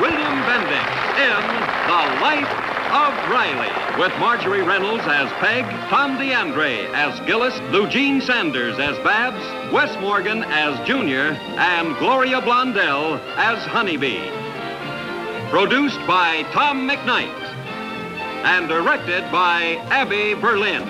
William Bendix in The Life of Riley, with Marjorie Reynolds as Peg, Tom D'Andrea as Gillis, Lugene Sanders as Babs, Wes Morgan as Junior, and Gloria Blondell as Honeybee. Produced by Tom McKnight and directed by Abby Berlin.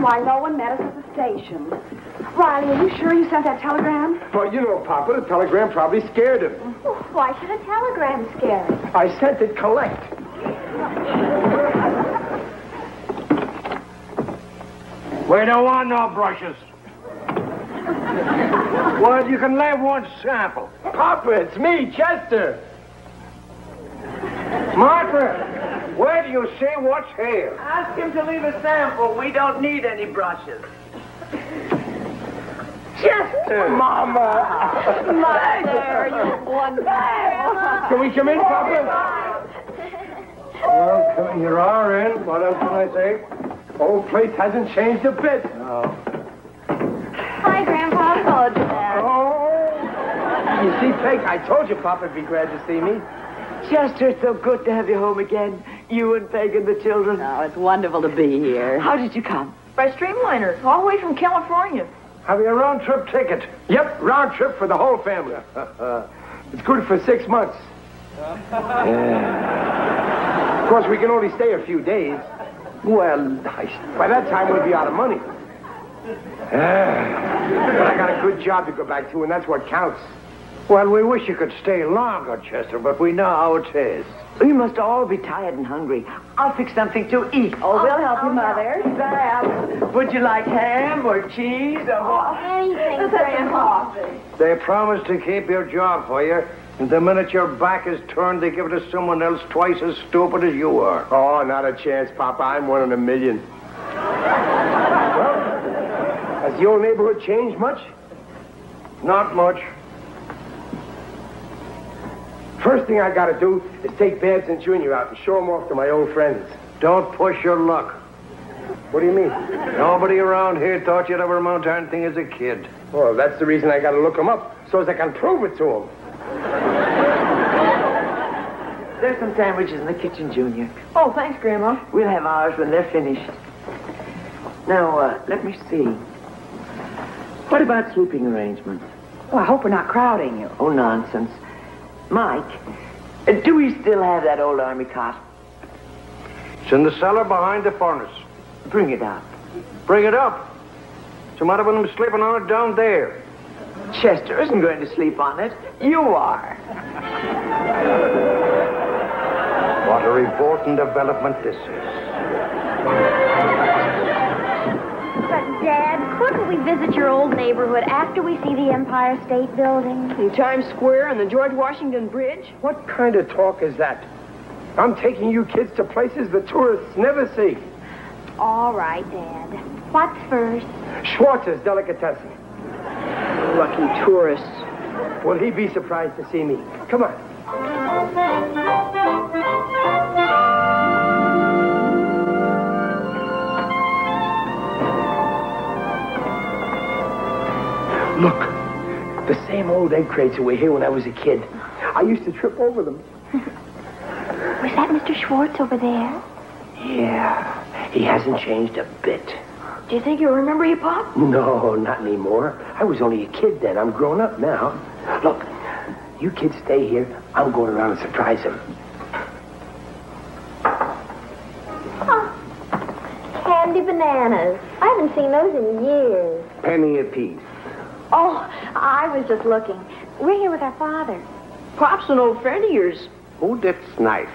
Why no one met us at the station. Riley, are you sure you sent that telegram? Well, you know, Papa, the telegram probably scared him. Oh, why should a telegram scare him? I sent it collect. We don't want no brushes. Well, you can leave one sample. Papa, it's me, Chester. Martha! Where do you see what's here? Ask him to leave a sample. We don't need any brushes. Chester! Mama! Mother, you wonderful. Can we come in, Papa? Well, you are in. What else can I say? Old place hasn't changed a bit. No. Hi, Grandpa. I told you that. Oh! You see, Peg, I told you Papa'd be glad to see me. Chester, it's so good to have you home again. You and Peg and the children. Oh, it's wonderful to be here. How did you come? By Streamliner, all the way from California. Have you a round-trip ticket? Yep, round-trip for the whole family. It's good for 6 months. Yeah. Of course, we can only stay a few days. Well, by that time, we'll be out of money. But I got a good job to go back to, and that's what counts. Well, we wish you could stay longer, Chester, but we know how it is. We must all be tired and hungry. I'll fix something to eat. Oh, we'll help you, Mother. Sam, would you like ham or cheese or what? Anything, Grandpa. They promised to keep your job for you, and the minute your back is turned, they give it to someone else twice as stupid as you are. Oh, not a chance, Papa. I'm one in a million. Well, has the old neighborhood changed much? Not much. First thing I gotta do is take Babs and Junior out and show them off to my old friends. Don't push your luck. What do you mean? Nobody around here thought you'd ever amount to anything as a kid. Well, that's the reason I gotta look them up, so as I can prove it to them. There's some sandwiches in the kitchen, Junior. Oh, thanks, Grandma. We'll have ours when they're finished. Now, let me see. What about sleeping arrangements? Oh, I hope we're not crowding you. Oh, nonsense. Mike, do we still have that old army cot? It's in the cellar behind the furnace. Bring it up. Bring it up? Some of them are sleeping on it down there. Chester isn't going to sleep on it. You are. What a revolting development this is. But, Dad... couldn't we visit your old neighborhood after we see the Empire State Building? And Times Square and the George Washington Bridge? What kind of talk is that? I'm taking you kids to places the tourists never see. All right, Dad. What's first? Schwartz's Delicatessen. Lucky tourists. Will he be surprised to see me? Come on. Look, the same old egg crates that were here when I was a kid. I used to trip over them. Was that Mr. Schwartz over there? Yeah, he hasn't changed a bit. Do you think you'll remember your Pop? No, not anymore. I was only a kid then. I'm grown up now. Look, you kids stay here. I'm going around and surprise him. Huh. Candy bananas. I haven't seen those in years. Penny apiece. Oh, I was just looking. We're here with our father. Pop's an old friend of yours. Oh, that's nice.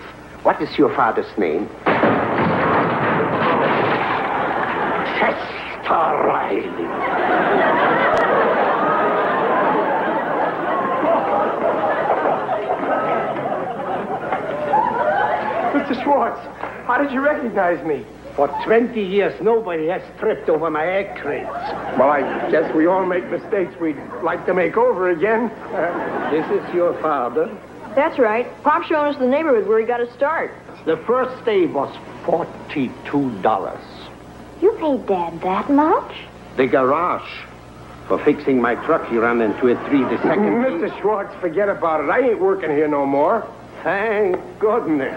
What is your father's name? Chester Riley. Mr. Schwartz, how did you recognize me? For 20 years, nobody has tripped over my egg crates. Well, I guess we all make mistakes we'd like to make over again. This is your father? That's right. Pop's showing us the neighborhood where he got to start. The first day was $42. You paid Dad that much? The garage. For fixing my truck, he ran into it the second day. Mr. Schwartz, forget about it. I ain't working here no more. Thank goodness.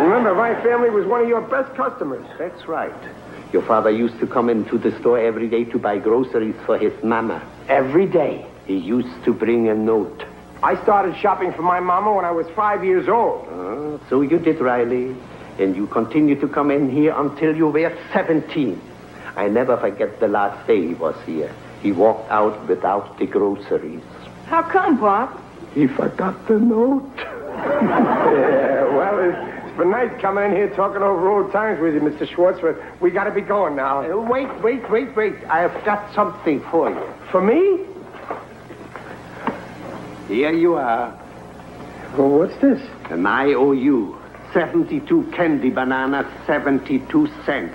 Remember, my family was one of your best customers. That's right. Your father used to come into the store every day to buy groceries for his mama. Every day. He used to bring a note. I started shopping for my mama when I was 5 years old. So you did, Riley. And you continued to come in here until you were 17. I never forget the last day he was here. He walked out without the groceries. How come, Pop? He forgot the note. Yeah, well, it's been nice coming in here talking over old times with you, Mr. Schwartz, but we got to be going now. Wait. I've got something for you. For me? Here you are. Well, what's this? An IOU. 72 candy bananas, 72 cents.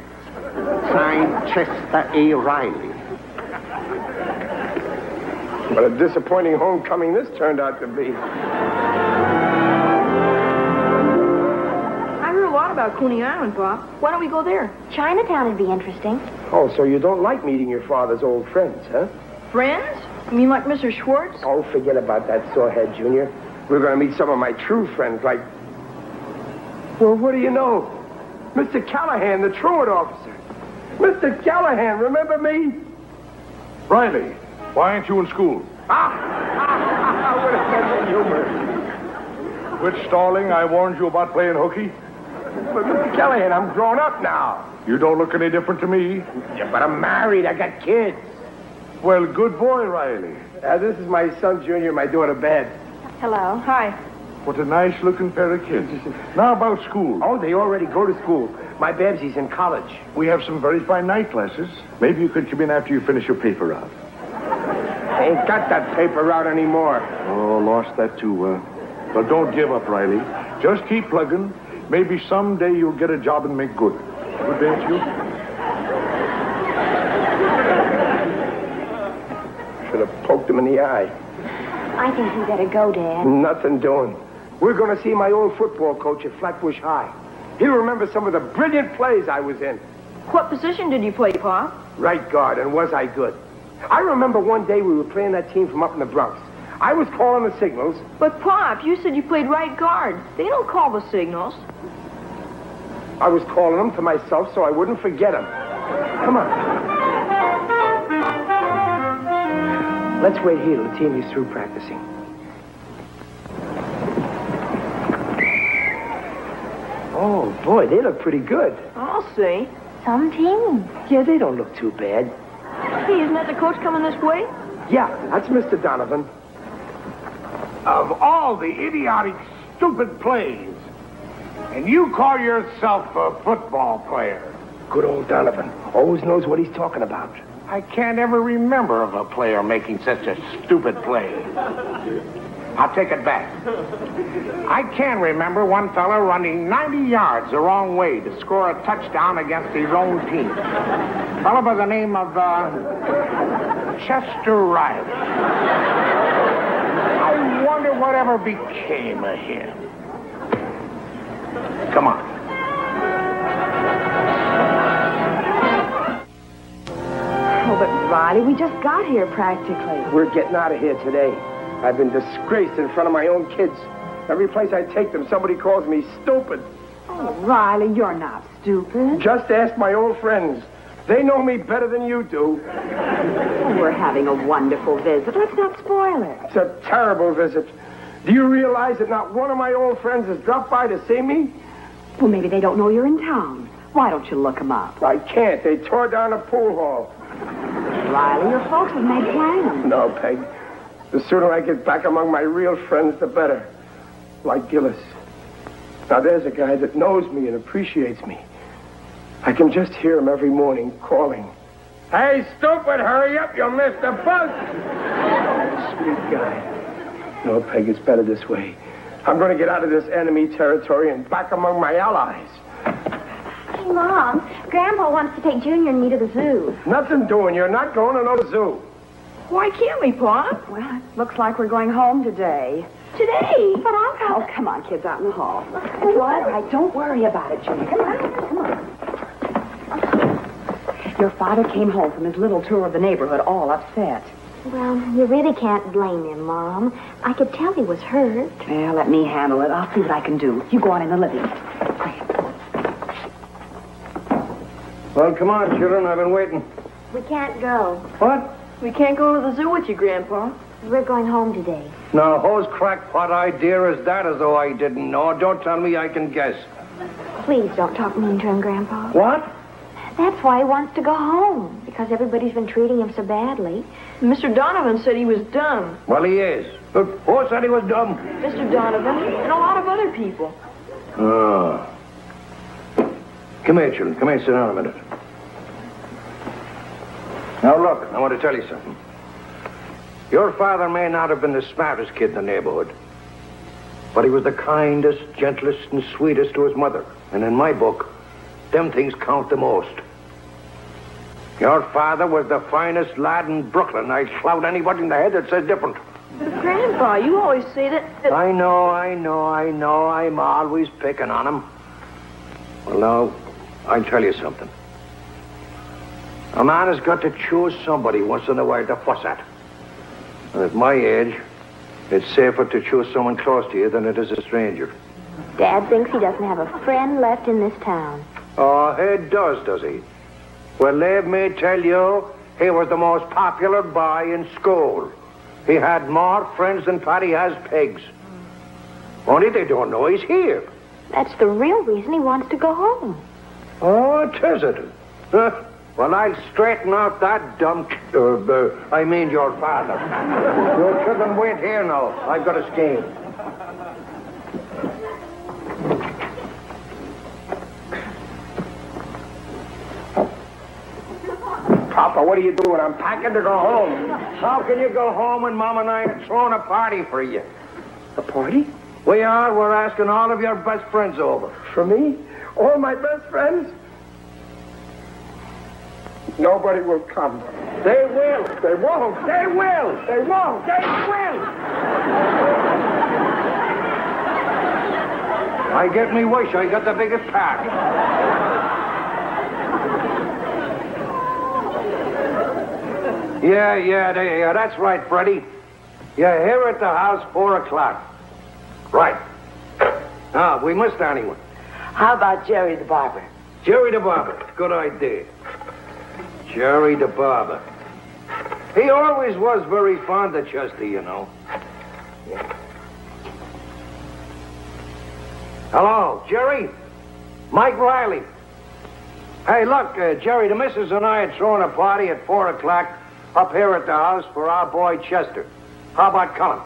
Signed Chester A. Riley. What a disappointing homecoming this turned out to be. About Coney Island, Pop. Why don't we go there? Chinatown would be interesting. Oh, so you don't like meeting your father's old friends, huh? Friends? You mean like Mr. Schwartz? Oh, forget about that, Sawhead Jr. We're going to meet some of my true friends, like... Well, what do you know? Mr. Callahan, the truant officer. Mr. Callahan, remember me? Riley, why aren't you in school? Ah! What a sense of humor. Which, darling, I warned you about playing hooky? But, Mr. Callahan, I'm grown up now. You don't look any different to me. Yeah, but I'm married. I got kids. Well, good boy, Riley. This is my son, Junior, my daughter, Beth. Hello. Hi. What a nice-looking pair of kids. Now about school. Oh, they already go to school. My Babsy's in college. We have some very fine night classes. Maybe you could come in after you finish your paper route. I ain't got that paper route anymore. Oh, lost that too. But don't give up, Riley. Just keep plugging. Maybe someday you'll get a job and make good. Good day to you. Should have poked him in the eye. I think you better go, Dad. Nothing doing. We're going to see my old football coach at Flatbush High. He'll remember some of the brilliant plays I was in. What position did you play, Pa? Right guard, and was I good? I remember one day we were playing that team from up in the Bronx. I was calling the signals. But, Pop, you said you played right guard. They don't call the signals. I was calling them to myself so I wouldn't forget them. Come on. Let's wait here till the team is through practicing. Oh, boy, they look pretty good. I'll see. Some team. Yeah, they don't look too bad. Hey, isn't that the coach coming this way? Yeah, that's Mr. Donovan. Of all the idiotic, stupid plays, and you call yourself a football player. Good old Donovan. Always knows what he's talking about. I can't ever remember of a player making such a stupid play. I'll take it back. I can remember one fella running 90 yards the wrong way to score a touchdown against his own team. A fella by the name of, Chester Riley. Whatever became of him. Come on. Oh, but Riley, we just got here practically. We're getting out of here today. I've been disgraced in front of my own kids. Every place I take them, somebody calls me stupid. Oh, Riley, you're not stupid. Just ask my old friends. They know me better than you do. We're having a wonderful visit. Let's not spoil it. It's a terrible visit. Do you realize that not one of my old friends has dropped by to see me? Well, maybe they don't know you're in town. Why don't you look them up? I can't. They tore down a pool hall. Riley, your folks have made plans. No, Peg. The sooner I get back among my real friends, the better. Like Gillis. Now, there's a guy that knows me and appreciates me. I can just hear him every morning calling. Hey, stupid, hurry up, you'll miss the bus. Sweet guy. No, Peg, it's better this way. I'm going to get out of this enemy territory and back among my allies. Hey, Mom, Grandpa wants to take Junior and me to the zoo. Nothing doing. You're not going to no zoo. Why can't we, Pop? Well, it looks like we're going home today. Today? But I'll go. Oh, come on, kids, out in the hall. It's all right. Don't worry about it, Junior. Come on, come on. Your father came home from his little tour of the neighborhood all upset. Well, you really can't blame him, Mom. I could tell he was hurt. Well, let me handle it. I'll see what I can do. You go on in the living. Well, come on, children. I've been waiting. We can't go. What? We can't go to the zoo with you, Grandpa. We're going home today. Now, whose crackpot idea is that, as though I didn't know? Don't tell me I can guess. Please don't talk mean to him, Grandpa. What? That's why he wants to go home, because everybody's been treating him so badly. Mr. Donovan said he was dumb. Well, he is. Who said he was dumb? Mr. Donovan and a lot of other people. Oh. Come here, children. Come here, sit down a minute. Now, look, I want to tell you something. Your father may not have been the smartest kid in the neighborhood, but he was the kindest, gentlest, and sweetest to his mother. And in my book, them things count the most. Your father was the finest lad in Brooklyn. I clout anybody in the head that says different. But, Grandpa, you always say that... I know. I'm always picking on him. Well, now, I'll tell you something. A man has got to choose somebody once in a while to fuss at. And at my age, it's safer to choose someone close to you than it is a stranger. Dad thinks he doesn't have a friend left in this town. Oh, he does he? Well, let me tell you, he was the most popular boy in school. He had more friends than Patty has pigs. Only they don't know he's here. That's the real reason he wants to go home. Oh, it isn't. Huh? Well, I'll straighten out that dumb... I mean your father. You children wait here now. I've got a scheme. Papa, what are you doing? I'm packing to go home. How can you go home when Mom and I are throwing a party for you? A party? We are. We're asking all of your best friends over. For me? All my best friends? Nobody will come. They will. They won't. They will. They won't. They will. I get me wish I got the biggest pack. Yeah, that's right, Freddie. You're here at the house 4 o'clock. Right. Now, we missed anyone. How about Jerry the barber? Jerry the barber. Good idea. Jerry the barber. He always was very fond of Chester, you know. Yeah. Hello, Jerry? Mike Riley. Hey, look, Jerry, the missus and I are throwing a party at 4 o'clock up here at the house for our boy Chester. How about coming?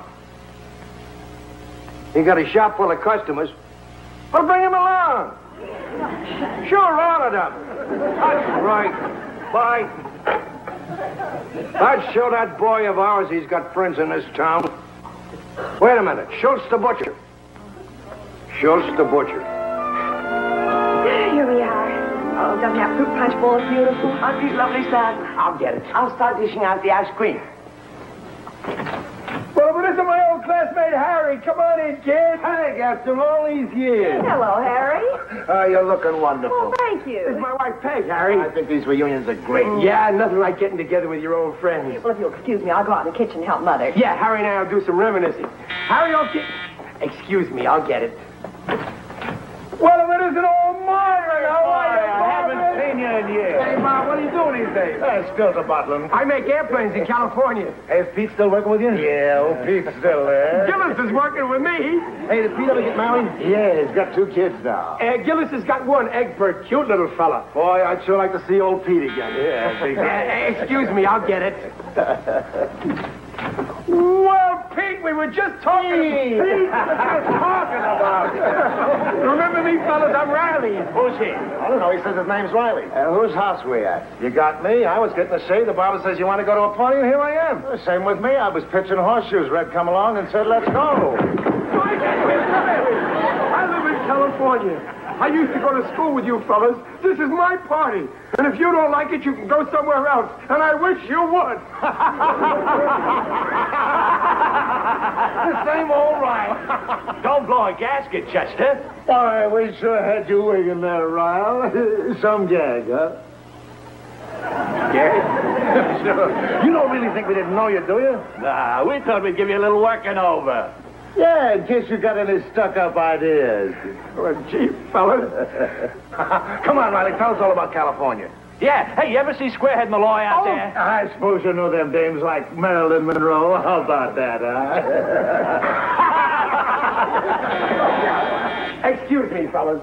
He got a shop full of customers. Well, bring him along. Sure, all of them. That's right. Bye. I'd show that boy of ours he's got friends in this town. Wait a minute. Schultz the butcher. Schultz the butcher. Here we are. Oh, doesn't that fruit punch bowl is beautiful? Aren't these lovely, Sam? I'll get it. I'll start dishing out the ice cream. Well, but this is my old classmate, Harry. Come on in, kid. Hi, after all these years. Hello, Harry. You're looking wonderful. Well, thank you. This is my wife, Peg, Harry. I think these reunions are great. Yeah, nothing like getting together with your old friends. Well, if you'll excuse me, I'll go out in the kitchen and help Mother. Yeah, Harry and I will do some reminiscing. Harry, okay. Excuse me, I'll get it. Well, if it isn't all mine right now, I haven't seen you in years. Hey, Ma, what are you doing these days? I spilled a bottle. I make airplanes in California. Hey, is Pete still working with you? Yeah, old Pete's still there. Gillis is working with me. Hey, did Pete ever get married? Yeah, he's got 2 kids now. Gillis has got 1, Egbert, cute little fella. Boy, I'd sure like to see old Pete again. Yeah, excuse me, I'll get it. Well, Pete, think we were just talking about... See? Just talking about. Remember me, fellas? I'm Riley. Who's he? I don't know. He says his name's Riley. Whose house we at? You got me. I was getting a shave. The barber says, you want to go to a party? And here I am. Well, same with me. I was pitching horseshoes. Red come along and said, let's go. I live in California. I used to go to school with you fellas. This is my party. And if you don't like it, you can go somewhere else. And I wish you would. This ain't all right. Don't blow a gasket, Chester. Why, we sure had you wigging there, Ryle. Some gag, huh? Gag? Sure. You don't really think we didn't know you, do you? Nah, we thought we'd give you a little working over. Yeah, in case you got any stuck-up ideas. Well, gee, fellas. Come on, Riley, tell us all about California. Yeah, hey, you ever see Squarehead and the lawyer out there? I suppose you know them dames like Marilyn Monroe. How about that, huh? Excuse me, fellas.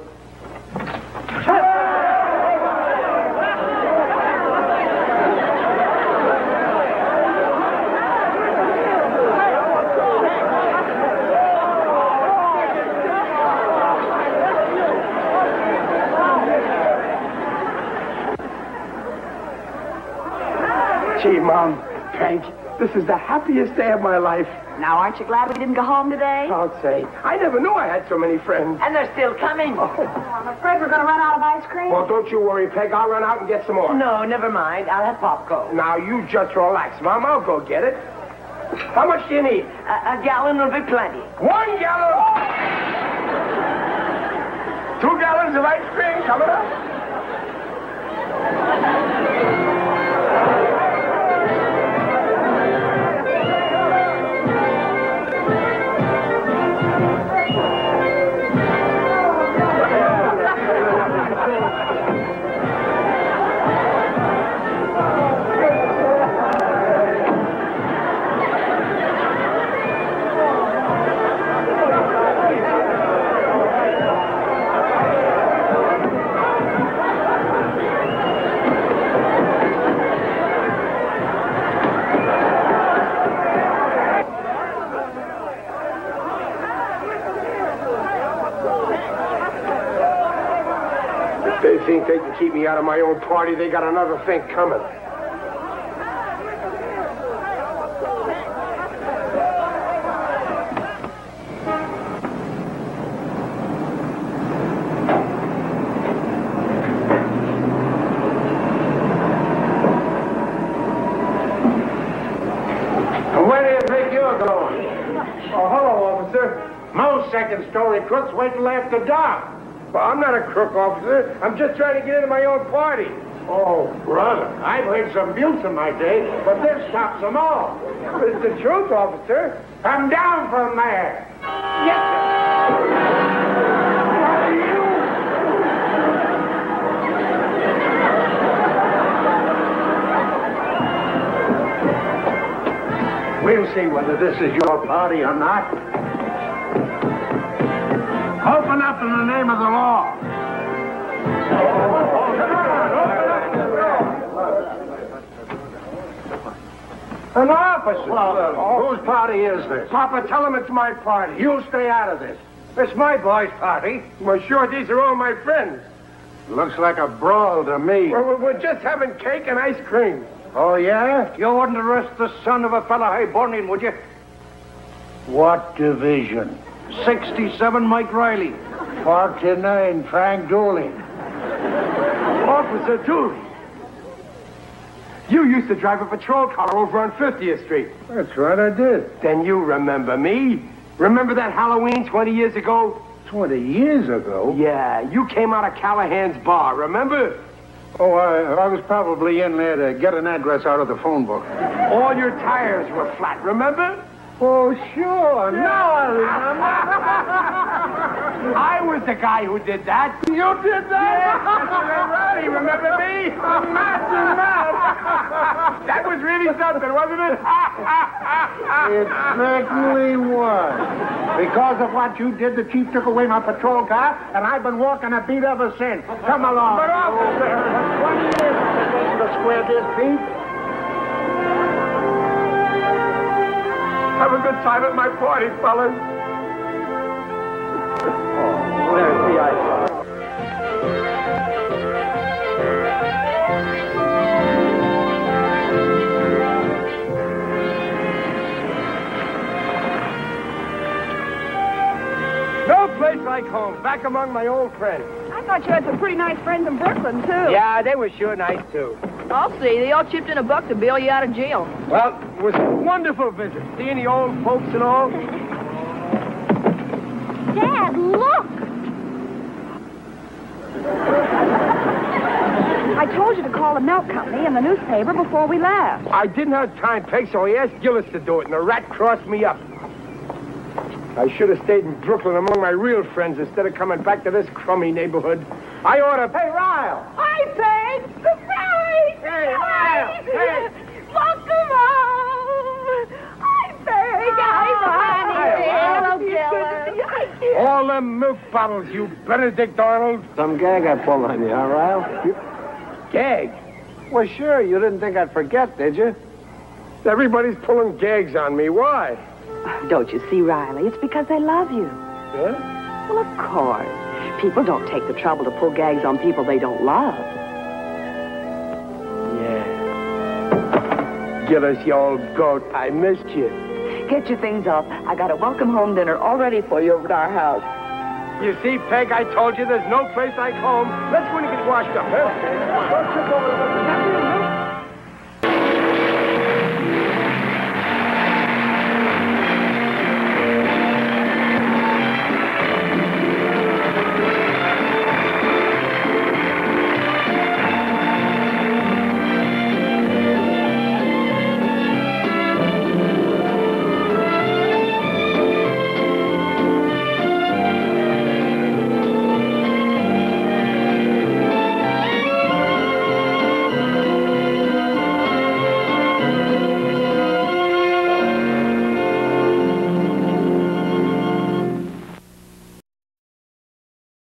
Gee, Mom, Frank, this is the happiest day of my life. Now, aren't you glad we didn't go home today? I'll say. I never knew I had so many friends. And they're still coming. Oh. I'm afraid we're going to run out of ice cream. Well, don't you worry, Peg. I'll run out and get some more. No, never mind. I'll have popcorn. Now, you just relax, Mom. I'll go get it. How much do you need? A gallon will be plenty. 1 gallon? Oh! 2 gallons of ice cream coming up? Think they can keep me out of my own party, they got another thing coming. Where do you think you're going? Oh, hello, officer. Most second-story crooks wait till after dark. Well, I'm not a crook, officer. I'm just trying to get into my own party. Oh, brother, I've heard some mutes in my day, but this stops them all. But it's the truth, officer. Come down from there. Yes, sir. What are you? We'll see whether this is your party or not. Open up in the name of the law. An officer. Well, whose party is this? Papa, tell him it's my party. You stay out of this. It's my boy's party. Well, sure, these are all my friends. Looks like a brawl to me. Well, we're just having cake and ice cream. Oh, yeah? You wouldn't arrest the son of a fella Hibernian, would you? What division? 67 Mike Riley. 49 Frank Dooley. Officer Dooley. You used to drive a patrol car over on 50th Street. That's right, I did. Then you remember me. Remember that Halloween 20 years ago? 20 years ago? Yeah, you came out of Callahan's Bar, remember? Oh, I was probably in there to get an address out of the phone book. All your tires were flat, remember? Oh, sure. Yeah. Now I remember. I was the guy who did that. You did that? Yes, Mr. A. Riley, remember me? Master Matt. That was really something, wasn't it? It certainly was. Because of what you did, the chief took away my patrol car, and I've been walking a beat ever since. Come along. But, officer, what is the square did, Pete? Have a good time at my party, fellas. Oh, there's the idea. No place like home. Back among my old friends. I thought you had some pretty nice friends in Brooklyn, too. Yeah, they were sure nice, too. I'll see. They all chipped in a buck to bail you out of jail. Well, it was a wonderful visit. Seeing the old folks and all. Dad, look! I told you to call the milk company and the newspaper before we left. I didn't have time, Peg, so I asked Gillis to do it, and the rat crossed me up. I should have stayed in Brooklyn among my real friends instead of coming back to this crummy neighborhood. I ought to... Hey, Ryle! Hi, Peg! Goodbye! Hey, Ryle! Hey! Welcome home! Hi, Peg! Hi, Bonnie! Hello, Gillis! All them milk bottles, you Benedict Arnold! Some gag I pulled on you, huh, Ryle? You... Gag? Well, sure, you didn't think I'd forget, did you? Everybody's pulling gags on me. Why? Don't you see, Riley? It's because they love you. Yeah? Well, of course. People don't take the trouble to pull gags on people they don't love. Yeah. Gillis, you old goat. I missed you. Get your things off. I got a welcome home dinner all ready for you over at our house. You see, Peg, I told you there's no place like home. Let's go and get washed up, huh? Okay.